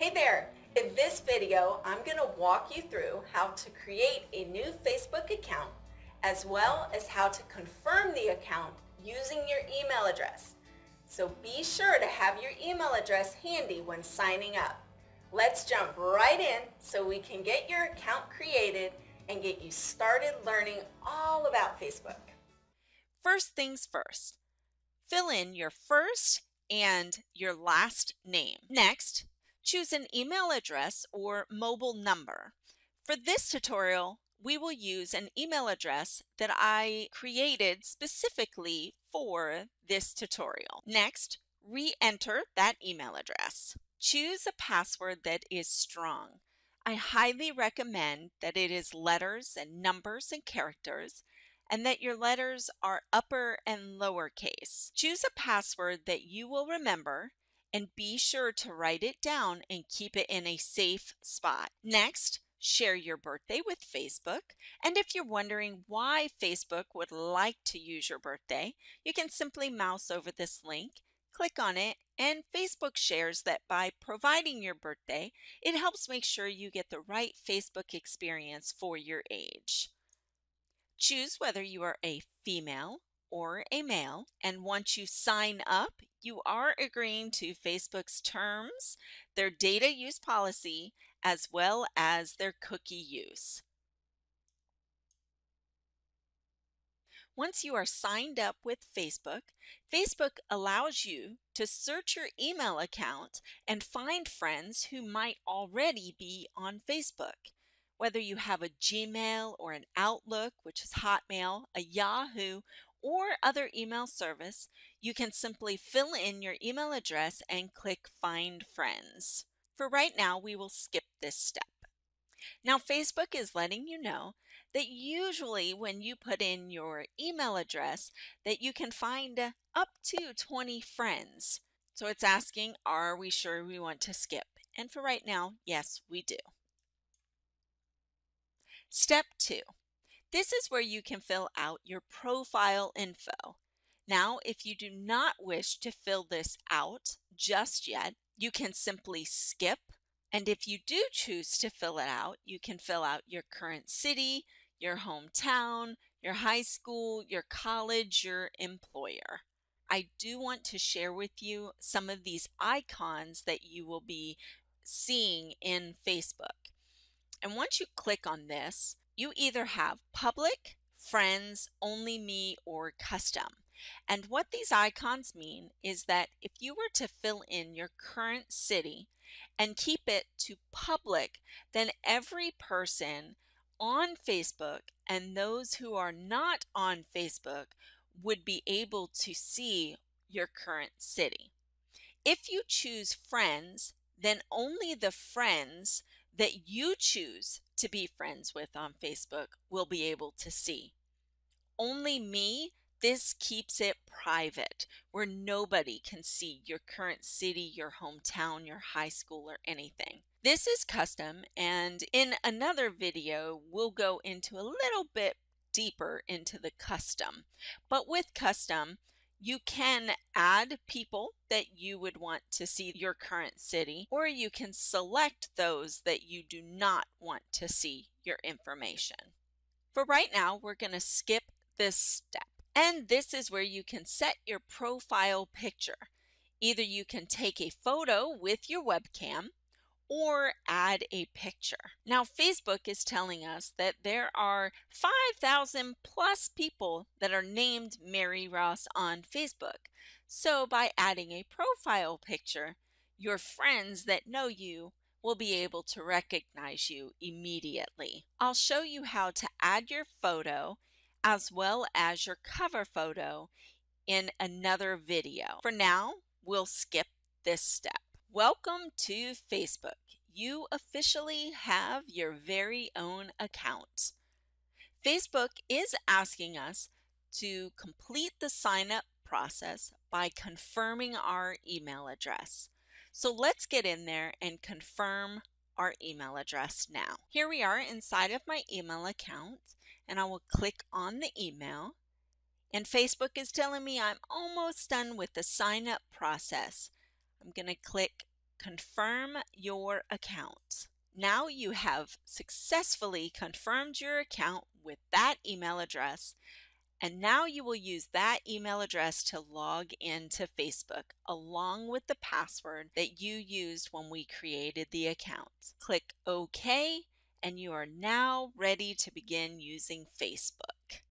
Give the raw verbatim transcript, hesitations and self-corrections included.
Hey there! In this video, I'm going to walk you through how to create a new Facebook account as well as how to confirm the account using your email address. So be sure to have your email address handy when signing up. Let's jump right in so we can get your account created and get you started learning all about Facebook. First things first, fill in your first and your last name. Next, choose an email address or mobile number. For this tutorial, we will use an email address that I created specifically for this tutorial. Next, re-enter that email address. Choose a password that is strong. I highly recommend that it is letters and numbers and characters, and that your letters are upper and lowercase. Choose a password that you will remember, and be sure to write it down and keep it in a safe spot. Next, share your birthday with Facebook. And if you're wondering why Facebook would like to use your birthday, you can simply mouse over this link, click on it, and Facebook shares that by providing your birthday, it helps make sure you get the right Facebook experience for your age. Choose whether you are a female or a male, and once you sign up, you are agreeing to Facebook's terms, their data use policy, as well as their cookie use. Once you are signed up with Facebook, Facebook allows you to search your email account and find friends who might already be on Facebook. Whether you have a Gmail or an Outlook, which is Hotmail, a Yahoo, or other email service, you can simply fill in your email address and click Find Friends. For right now, we will skip this step. Now, Facebook is letting you know that usually when you put in your email address that you can find up to twenty friends. So it's asking, are we sure we want to skip? And for right now, yes, we do. Step two. This is where you can fill out your profile info. Now, if you do not wish to fill this out just yet, you can simply skip. And if you do choose to fill it out, you can fill out your current city, your hometown, your high school, your college, your employer. I do want to share with you some of these icons that you will be seeing in Facebook. And once you click on this, you either have public, friends, only me, or custom. And what these icons mean is that if you were to fill in your current city and keep it to public, then every person on Facebook and those who are not on Facebook would be able to see your current city. If you choose friends, then only the friends that you choose to be friends with on Facebook will be able to see. Only me, this keeps it private, where nobody can see your current city, your hometown, your high school, or anything. This is custom, and in another video, we'll go into a little bit deeper into the custom. But with custom, you can add people that you would want to see your current city, or you can select those that you do not want to see your information. For right now, we're going to skip this step. And this is where you can set your profile picture. Either you can take a photo with your webcam or add a picture. Now, Facebook is telling us that there are five thousand plus people that are named Mary Ross on Facebook. So by adding a profile picture, your friends that know you will be able to recognize you immediately. I'll show you how to add your photo as well as your cover photo in another video. For now, we'll skip this step. Welcome to Facebook. You officially have your very own account. Facebook is asking us to complete the sign-up process by confirming our email address. So let's get in there and confirm our email address now. Here we are inside of my email account, and I will click on the email. And Facebook is telling me I'm almost done with the sign-up process. I'm going to click confirm your account. Now you have successfully confirmed your account with that email address, and now you will use that email address to log into Facebook along with the password that you used when we created the account. Click OK, and you are now ready to begin using Facebook.